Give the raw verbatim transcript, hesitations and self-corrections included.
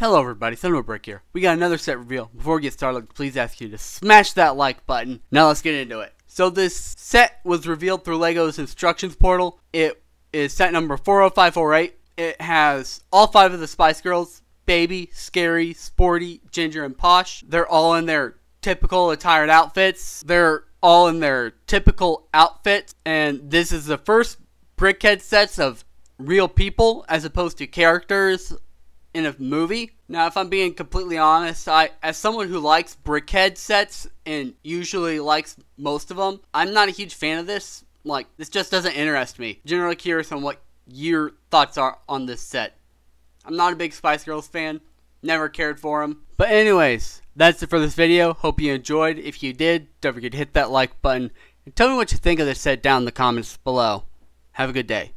Hello everybody, Son of a Brick here. We got another set reveal. Before we get started, please ask you to smash that like button. Now let's get into it. So this set was revealed through LEGO's instructions portal. It is set number four oh five four eight. It has all five of the Spice Girls, Baby, Scary, Sporty, Ginger, and Posh. They're all in their typical attired outfits. They're all in their typical outfits. And this is the first BrickHeadz sets of real people as opposed to characters in a movie. Now, if I'm being completely honest, I, as someone who likes BrickHeadz sets and usually likes most of them, I'm not a huge fan of this. Like, this just doesn't interest me. Generally curious on what your thoughts are on this set. I'm not a big Spice Girls fan. Never cared for them. But anyways, that's it for this video. Hope you enjoyed. If you did, don't forget to hit that like button. And tell me what you think of this set down in the comments below. Have a good day.